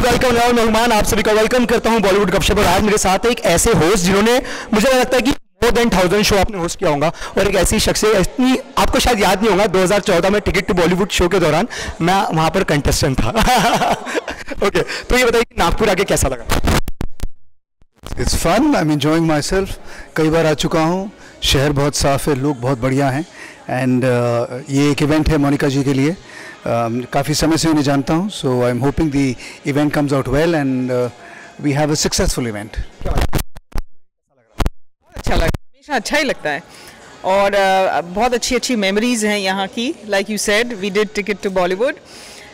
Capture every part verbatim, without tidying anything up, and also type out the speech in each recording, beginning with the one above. Welcome now मेहमान, आप सभी का वेलकम करता हूं बॉलीवुड गपशप। और आज मेरे साथ एक ऐसे होस्ट जिन्होंने मुझे लगता है कि मोर देन थाउजेंड शो आपने होस्ट किया होगा, और एक ऐसी शख्सियत, आपको शायद याद नहीं होगा, दो हज़ार चौदह में टिकट टू बॉलीवुड शो के दौरान मैं वहां पर कंटेस्टेंट था। ओके, तो ये बताइए कि नागपुर आके कैसा लगा? It's fun, I am enjoying myself. कई बार आ चुका हूँ, शहर बहुत साफ़ है, लोग बहुत बढ़िया हैं, एंड uh, ये एक इवेंट है मोनिका जी के लिए। um, काफ़ी समय से उन्हें जानता हूँ, so I am hoping the event comes out well and we have a successful event. अच्छा लगा, हमेशा अच्छा ही लगता है, और uh, बहुत अच्छी अच्छी मेमोरीज हैं यहाँ की। Like you said, we did ticket to Bollywood.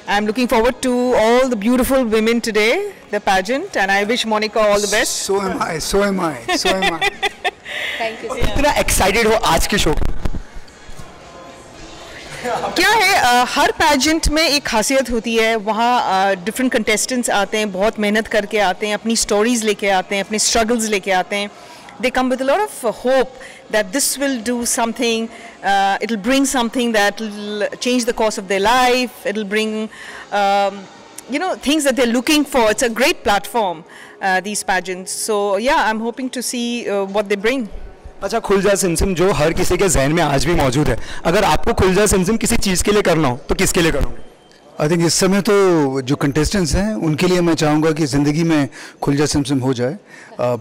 I am looking forward to all the beautiful women today, the pageant, and I wish Monica all the best. So am I. So am I. So am I. Thank you. इतना excited हो आज के show? क्या है, हर pageant में एक खासियत होती है, वहाँ different contestants आते हैं, बहुत मेहनत करके आते हैं, अपनी stories लेके आते हैं, अपने struggles लेके आते हैं. They come with a lot of hope that this will do something, uh, it'll bring something that will change the course of their life, it'll bring, um, you know, things that they're looking for. It's a great platform, uh, these pageants. So, yeah, I'm hoping to see uh, what they bring. अच्छा, खुल जा SIM SIM जो हर किसी के जहन में आज भी मौजूद है, अगर आपको खुल जा सिम सिम किसी चीज़ के लिए करना हो तो किसके लिए करोगे? आई थिंक इस समय तो जो कंटेस्टेंट्स हैं उनके लिए मैं चाहूँगा कि ज़िंदगी में खुल जा सिम सिम हो जाए।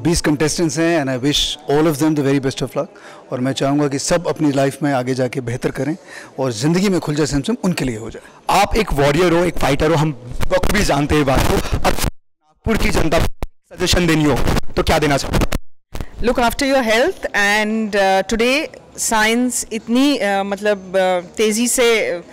बीस कंटेस्टेंट्स हैं and I wish all of them the very best of luck, और मैं चाहूँगा कि सब अपनी लाइफ में आगे जाके बेहतर करें और ज़िंदगी में खुल जा सिम सिम उनके लिए हो जाए। आप एक वॉरियर हो, एक फाइटर हो, हम बखूबी भी जानते हैं बात को। अब नागपुर की जनता को सजेशन देनी हो तो क्या देना चाहूँगा? Look after your health, and today science इतनी uh, मतलब uh, तेज़ी से uh,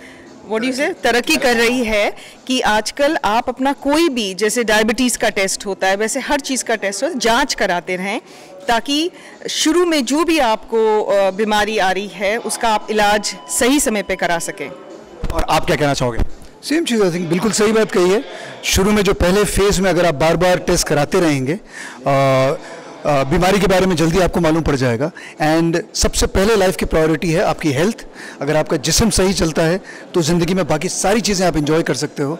व्हाट यू से तरक्की कर रही है कि आजकल आप अपना कोई भी, जैसे डायबिटीज़ का टेस्ट होता है, वैसे हर चीज़ का टेस्ट होता है, जांच कराते रहें ताकि शुरू में जो भी आपको बीमारी आ रही है उसका आप इलाज सही समय पे करा सकें। और आप क्या कहना चाहोगे? सेम चीज़, आई थिंक बिल्कुल सही बात कही है। शुरू में जो पहले फेज में अगर आप बार बार टेस्ट कराते रहेंगे आ, Uh, बीमारी के बारे में जल्दी आपको मालूम पड़ जाएगा। एंड सबसे पहले लाइफ की प्रायोरिटी है आपकी हेल्थ। अगर आपका जिस्म सही चलता है तो ज़िंदगी में बाकी सारी चीज़ें आप एंजॉय कर सकते हो।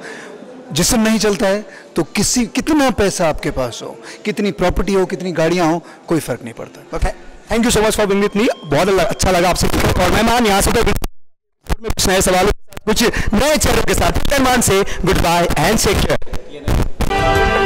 जिस्म नहीं चलता है तो किसी कितना पैसा आपके पास हो, कितनी प्रॉपर्टी हो, कितनी गाड़ियाँ हो, कोई फ़र्क नहीं पड़ता। Okay, thank you so much for being with me, बहुत अच्छा लगा आपसे। और मेहमान यहाँ से तो कुछ नए सवालों, कुछ नए चेहरों के साथ मेहमान से goodbye and take care.